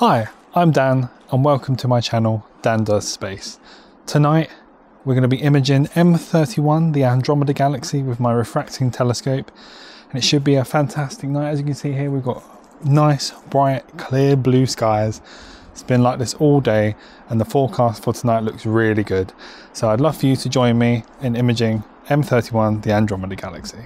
Hi, I'm Dan and welcome to my channel, Dan Does Space. Tonight we're going to be imaging M31, the Andromeda Galaxy, with my refracting telescope, and it should be a fantastic night. As you can see here, we've got nice, bright, clear blue skies. It's been like this all day and the forecast for tonight looks really good. So I'd love for you to join me in imaging M31, the Andromeda Galaxy.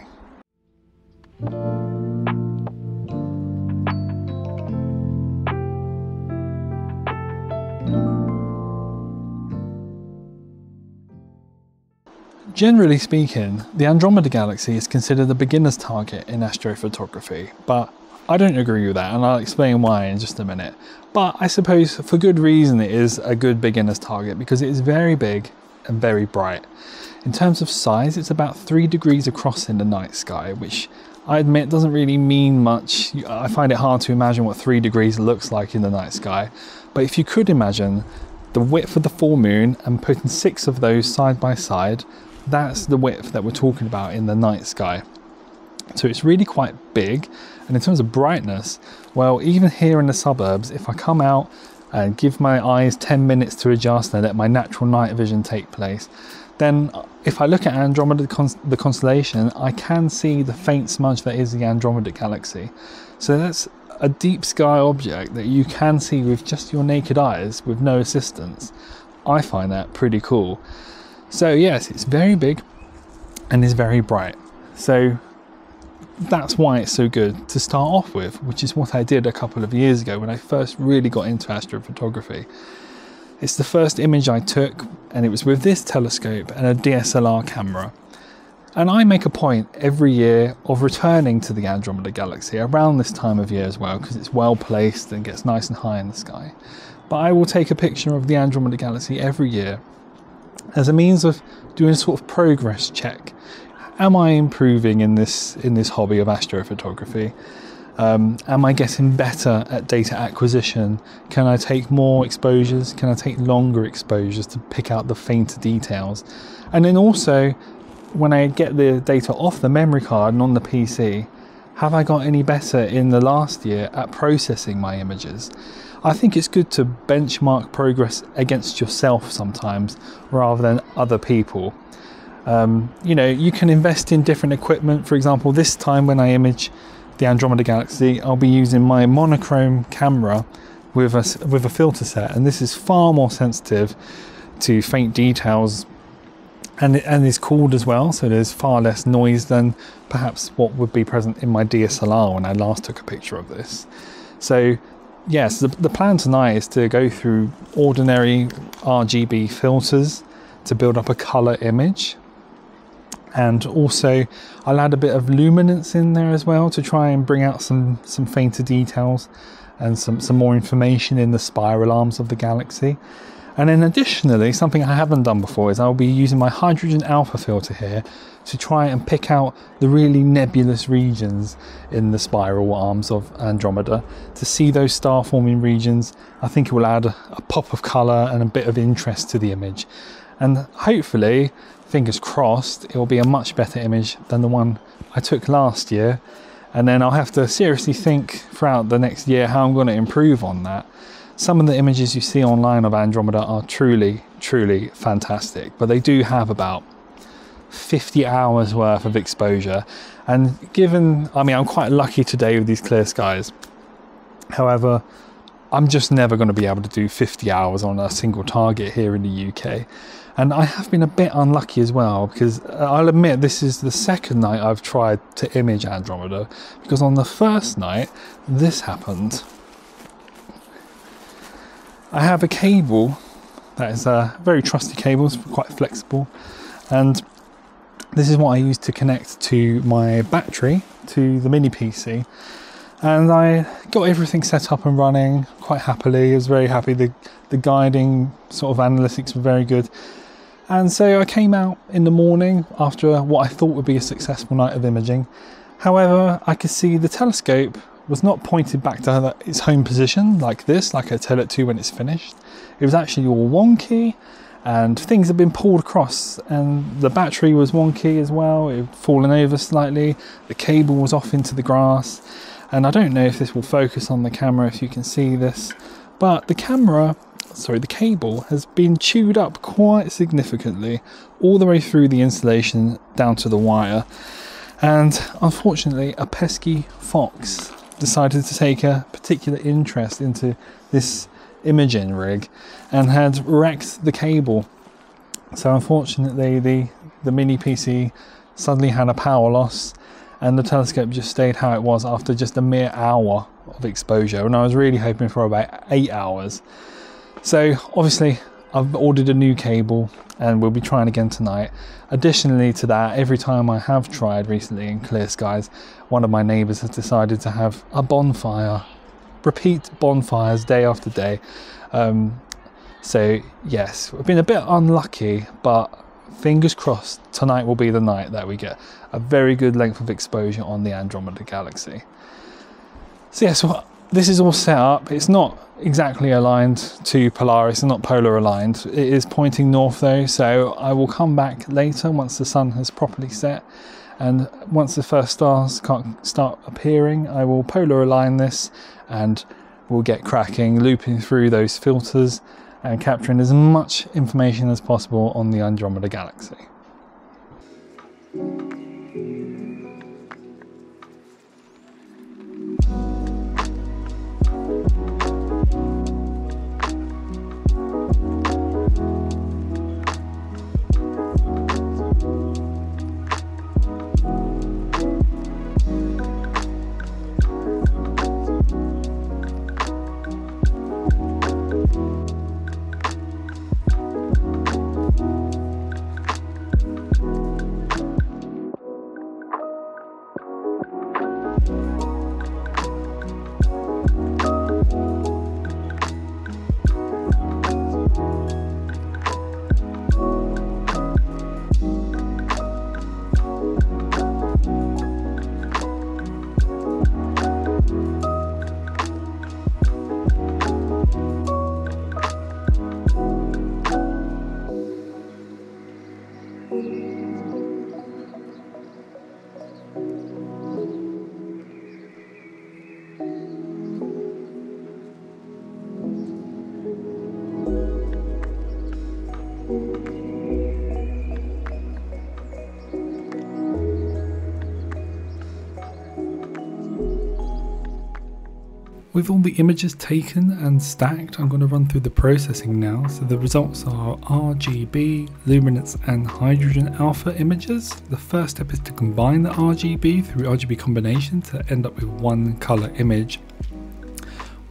Generally speaking, the Andromeda Galaxy is considered a beginner's target in astrophotography, but I don't agree with that and I'll explain why in just a minute. But I suppose for good reason it is a good beginner's target because it is very big and very bright. In terms of size, it's about 3 degrees across in the night sky, which I admit doesn't really mean much. I find it hard to imagine what 3 degrees looks like in the night sky, but if you could imagine the width of the full moon and putting 6 of those side by side, that's the width that we're talking about in the night sky. So it's really quite big, and in terms of brightness, well, even here in the suburbs, if I come out and give my eyes 10 minutes to adjust and let my natural night vision take place, then if I look at Andromeda, the constellation, I can see the faint smudge that is the Andromeda Galaxy. So that's a deep sky object that you can see with just your naked eyes with no assistance. I find that pretty cool. So yes, it's very big and is very bright. So that's why it's so good to start off with, which is what I did a couple of years ago when I first really got into astrophotography. It's the first image I took, and it was with this telescope and a DSLR camera. And I make a point every year of returning to the Andromeda Galaxy around this time of year as well, because it's well placed and gets nice and high in the sky. But I will take a picture of the Andromeda Galaxy every year as a means of doing a sort of progress check. Am I improving in this hobby of astrophotography? Am I getting better at data acquisition? Can I take more exposures? Can I take longer exposures to pick out the fainter details? And then also, when I get the data off the memory card and on the PC, have I got any better in the last year at processing my images? I think it's good to benchmark progress against yourself sometimes rather than other people. You know, you can invest in different equipment. For example, this time when I image the Andromeda Galaxy, I'll be using my monochrome camera with a filter set, and this is far more sensitive to faint details and is cooled as well, so there's far less noise than perhaps what would be present in my DSLR when I last took a picture of this. So yes, the plan tonight is to go through ordinary RGB filters to build up a color image, and also I'll add a bit of luminance in there as well to try and bring out some fainter details and some more information in the spiral arms of the galaxy. And then additionally, something I haven't done before is I'll be using my hydrogen alpha filter here to try and pick out the really nebulous regions in the spiral arms of Andromeda. To see those star forming regions, I think it will add a pop of colour and a bit of interest to the image. And hopefully, fingers crossed, it will be a much better image than the one I took last year. And then I'll have to seriously think throughout the next year how I'm going to improve on that. Some of the images you see online of Andromeda are truly, truly fantastic, but they do have about 50 hours worth of exposure. And given, I mean, I'm quite lucky today with these clear skies. However, I'm just never going to be able to do 50 hours on a single target here in the UK. And I have been a bit unlucky as well, because I'll admit this is the second night I've tried to image Andromeda, because on the first night, this happened. I have a cable that is a very trusty cable, it's quite flexible, and this is what I use to connect to my battery to the mini PC. And I got everything set up and running quite happily. I was very happy, the guiding sort of analytics were very good. And so I came out in the morning after what I thought would be a successful night of imaging. However, I could see the telescope was not pointed back to its home position like this, like I tell it to when it's finished. It was actually all wonky and things had been pulled across, and the battery was wonky as well. It had fallen over slightly, the cable was off into the grass, and I don't know if this will focus on the camera if you can see this, But the cable has been chewed up quite significantly all the way through the installation down to the wire, and unfortunately a pesky fox decided to take a particular interest into this Imogen rig and had wrecked the cable. So unfortunately the mini PC suddenly had a power loss and the telescope just stayed how it was after just a mere hour of exposure, and I was really hoping for about 8 hours. So obviously I've ordered a new cable and we'll be trying again tonight. Additionally to that, every time I have tried recently in clear skies, one of my neighbours has decided to have a bonfire, repeat bonfires day after day. So yes, we've been a bit unlucky, but fingers crossed tonight will be the night that we get a very good length of exposure on the Andromeda Galaxy. So yeah, so this is all set up. It's not exactly aligned to Polaris and not polar aligned. It is pointing north though, so I will come back later once the sun has properly set and once the first stars start appearing. I will polar align this and we'll get cracking, looping through those filters and capturing as much information as possible on the Andromeda Galaxy. With all the images taken and stacked, I'm going to run through the processing now. So the results are RGB, luminance and hydrogen alpha images. The first step is to combine the RGB through RGB combination to end up with one colour image.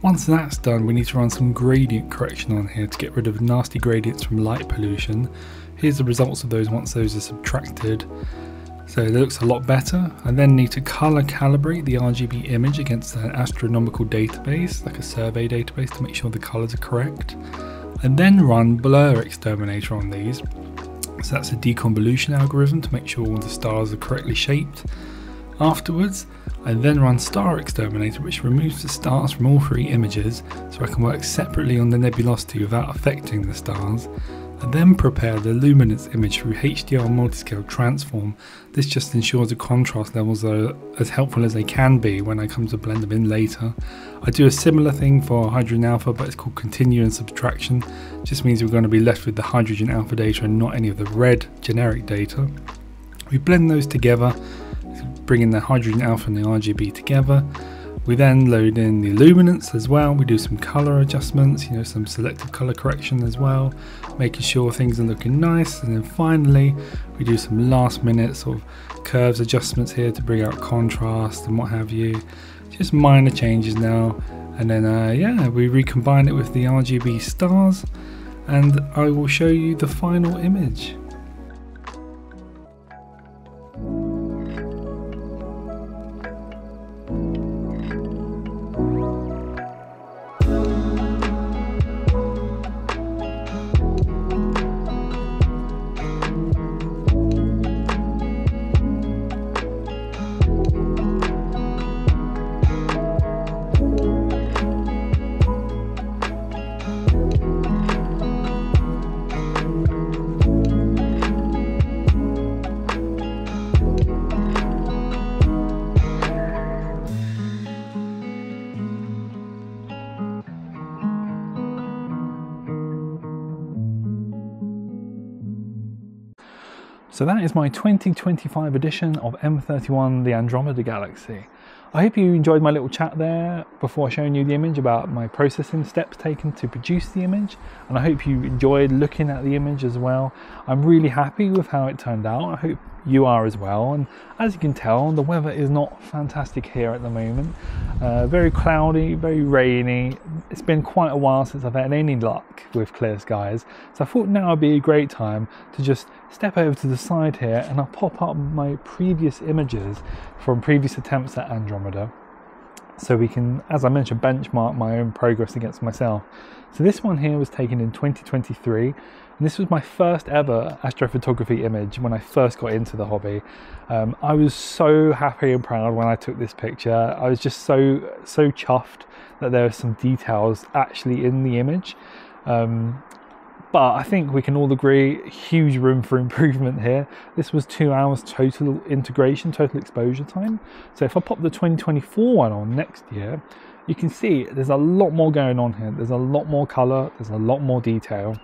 Once that's done, we need to run some gradient correction on here to get rid of nasty gradients from light pollution. Here's the results of those once those are subtracted. So it looks a lot better. I then need to color calibrate the RGB image against an astronomical database, like a survey database, to make sure the colors are correct. And then run Blur Exterminator on these. So that's a deconvolution algorithm to make sure all the stars are correctly shaped. Afterwards, I then run Star Exterminator, which removes the stars from all three images, so I can work separately on the nebulosity without affecting the stars. I then prepare the luminance image through HDR Multiscale Transform. This just ensures the contrast levels are as helpful as they can be when I come to blend them in later. I do a similar thing for hydrogen alpha, but it's called continuous subtraction. It just means we're going to be left with the hydrogen alpha data and not any of the red generic data. We blend those together, bringing the hydrogen alpha and the RGB together. We then load in the luminance as well. We do some color adjustments, you know, some selective color correction as well, making sure things are looking nice. And then finally, we do some last minute sort of curves adjustments here to bring out contrast and what have you. Just minor changes now. And then, yeah, we recombine it with the RGB stars and I will show you the final image. So that is my 2025 edition of M31, the Andromeda Galaxy. I hope you enjoyed my little chat there before showing you the image about my processing steps taken to produce the image, and I hope you enjoyed looking at the image as well. I'm really happy with how it turned out. I hope you are as well. And as you can tell, the weather is not fantastic here at the moment. Very cloudy, very rainy. It's been quite a while since I've had any luck with clear skies, so I thought now would be a great time to just step over to the side here and I'll pop up my previous images from previous attempts at Andromeda, so we can, as I mentioned, benchmark my own progress against myself. So this one here was taken in 2023, and this was my first ever astrophotography image when I first got into the hobby. I was so happy and proud when I took this picture. I was just so chuffed that there are some details actually in the image. But I think we can all agree, huge room for improvement here. This was 2 hours total integration, total exposure time. So if I pop the 2024 one on next year, you can see there's a lot more going on here. There's a lot more color, there's a lot more detail.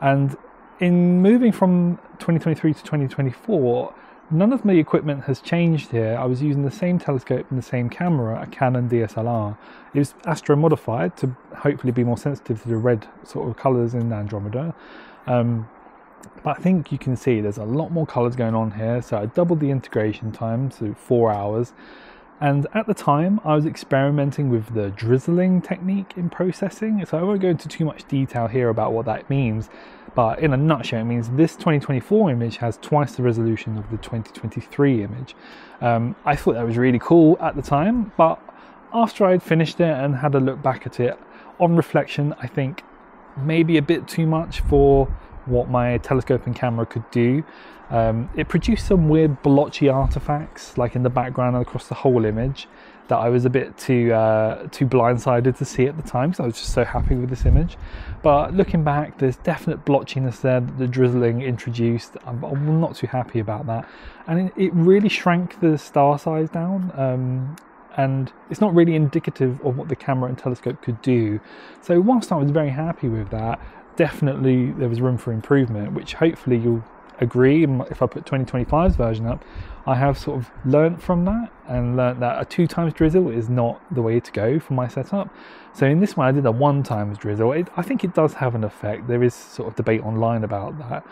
And in moving from 2023 to 2024, none of my equipment has changed here. I was using the same telescope and the same camera, a Canon DSLR. It was astro modified to hopefully be more sensitive to the red sort of colors in Andromeda. But I think you can see there's a lot more colors going on here. So I doubled the integration time to 4 hours. And at the time, I was experimenting with the drizzling technique in processing. So I won't go into too much detail here about what that means. But in a nutshell, it means this 2024 image has twice the resolution of the 2023 image. I thought that was really cool at the time, but after I'd finished it and had a look back at it, on reflection, I think maybe a bit too much for what my telescope and camera could do. It produced some weird blotchy artifacts, like in the background and across the whole image, that I was a bit too blindsided to see at the time, because I was just so happy with this image. But looking back, there's definite blotchiness there that the drizzling introduced. I'm not too happy about that, and it really shrank the star size down, and it's not really indicative of what the camera and telescope could do. So whilst I was very happy with that, definitely there was room for improvement, which hopefully you'll agree, if I put 2025's version up, I have sort of learnt from that and learnt that a 2x drizzle is not the way to go for my setup. So in this one I did a 1x drizzle. I think it does have an effect. There is sort of debate online about that,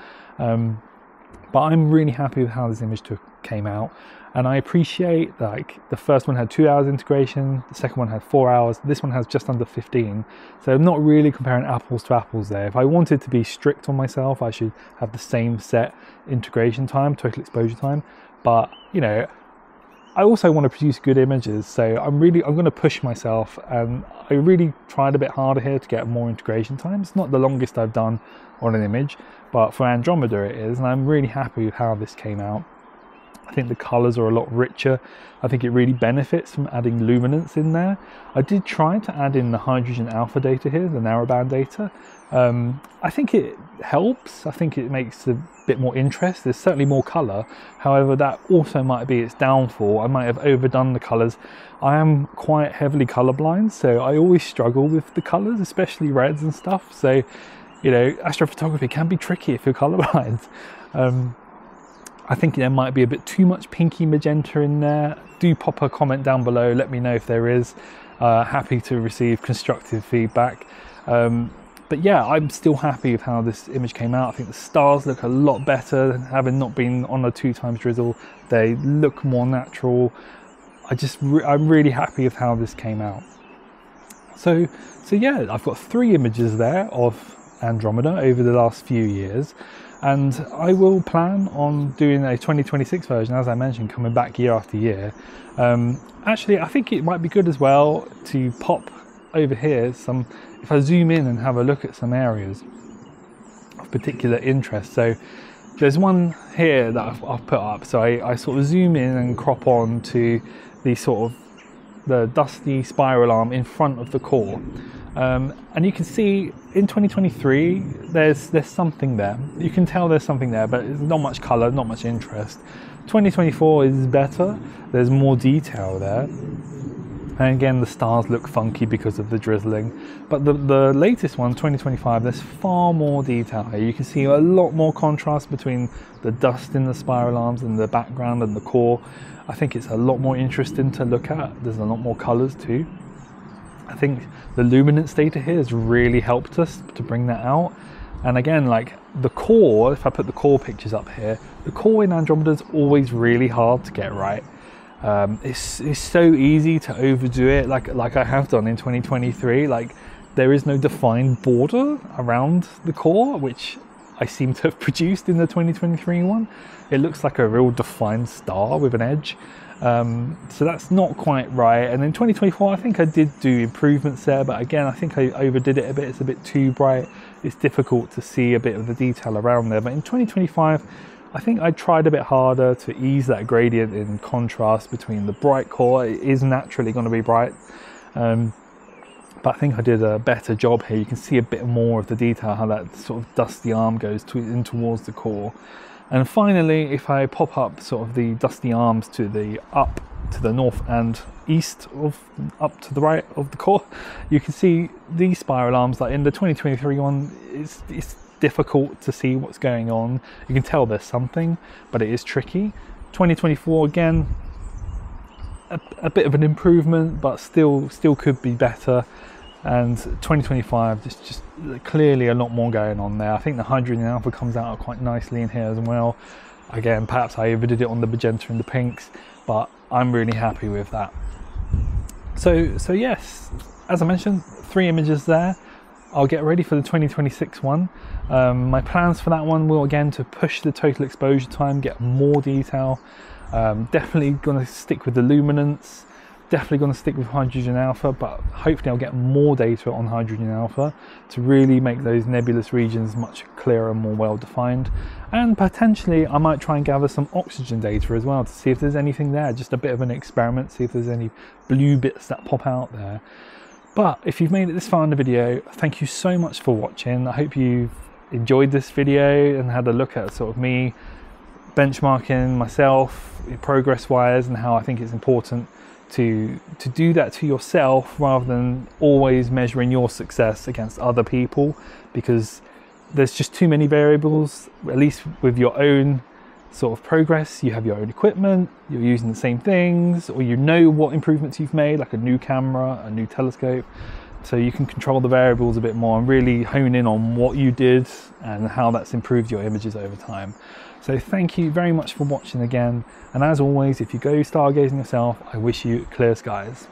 but I'm really happy with how this image came out, and I appreciate, like, the first one had 2 hours integration, the second one had 4 hours, this one has just under 15. So I'm not really comparing apples to apples there. If I wanted to be strict on myself, I should have the same set integration time, total exposure time, but, you know, I also want to produce good images, so I'm going to push myself, and I really tried a bit harder here to get more integration time. It's not the longest I've done on an image, but for Andromeda it is, and I'm really happy with how this came out. I think the colors are a lot richer. I think it really benefits from adding luminance in there. I did try to add in the hydrogen alpha data here, the narrowband data. I think it helps. I think it makes a bit more interest. There's certainly more color. However, that also might be its downfall. I might have overdone the colors. I am quite heavily colorblind, so I always struggle with the colors, especially reds and stuff. So, you know, astrophotography can be tricky if you're colorblind. I think there might be a bit too much pinky magenta in there. Do pop a comment down below, let me know if there is. Happy to receive constructive feedback. But yeah, I'm still happy with how this image came out. I think the stars look a lot better, having not been on a 2x drizzle. They look more natural. I'm really happy with how this came out. So yeah, I've got 3 images there of Andromeda over the last few years. And I will plan on doing a 2026 version, as I mentioned, coming back year after year. Actually, I think it might be good as well to pop over here some, if I zoom in and have a look at some areas of particular interest. So there's one here that I've put up. So I sort of zoom in and crop on to the sort of the dusty spiral arm in front of the core. And you can see in 2023 there's something there. You can tell there's something there, but it's not much color, not much interest. 2024 is better. There's more detail there. And again, the stars look funky because of the drizzling. But the latest one, 2025, there's far more detail here. You can see a lot more contrast between the dust in the spiral arms and the background and the core. I think it's a lot more interesting to look at. There's a lot more colors too. I think the luminance data here has really helped us to bring that out. And again, like the core, if I put the core pictures up here, the core in Andromeda is always really hard to get right. It's so easy to overdo it, like I have done in 2023. Like, there is no defined border around the core, which I seem to have produced in the 2023 one. It looks like a real defined star with an edge. So that's not quite right. And in 2024, I think I did do improvements there, but again, I think I overdid it a bit. It's a bit too bright. It's difficult to see a bit of the detail around there. But in 2025, I think I tried a bit harder to ease that gradient in contrast between the bright core. It is naturally going to be bright, but I think I did a better job here. You can see a bit more of the detail, how that sort of dusty arm goes in towards the core. And finally, if I pop up sort of the dusty arms to the up, to the north and east of, up to the right of the core, you can see these spiral arms. Like in the 2023 one, it's difficult to see what's going on. You can tell there's something, but it is tricky. 2024, again, a bit of an improvement, but still could be better. And 2025, there's just clearly a lot more going on there. I think the hydrogen alpha comes out quite nicely in here as well. Again, perhaps I overdid it on the magenta and the pinks, but I'm really happy with that. So yes, as I mentioned, 3 images there. I'll get ready for the 2026 one. My plans for that one will again to push the total exposure time, get more detail. Definitely going to stick with the luminance. Definitely going to stick with hydrogen alpha, but hopefully I'll get more data on hydrogen alpha to really make those nebulous regions much clearer and more well defined. And potentially I might try and gather some oxygen data as well to see if there's anything there, just a bit of an experiment, see if there's any blue bits that pop out there. But if you've made it this far in the video, thank you so much for watching. I hope you've enjoyed this video and had a look at sort of me benchmarking myself progress-wise and how I think it's important to do that to yourself rather than always measuring your success against other people, because there's just too many variables. At least with your own sort of progress, you have your own equipment, you're using the same things, or you know what improvements you've made, like a new camera, a new telescope, so you can control the variables a bit more and really hone in on what you did and how that's improved your images over time. So thank you very much for watching again, and as always, if you go stargazing yourself, I wish you clear skies.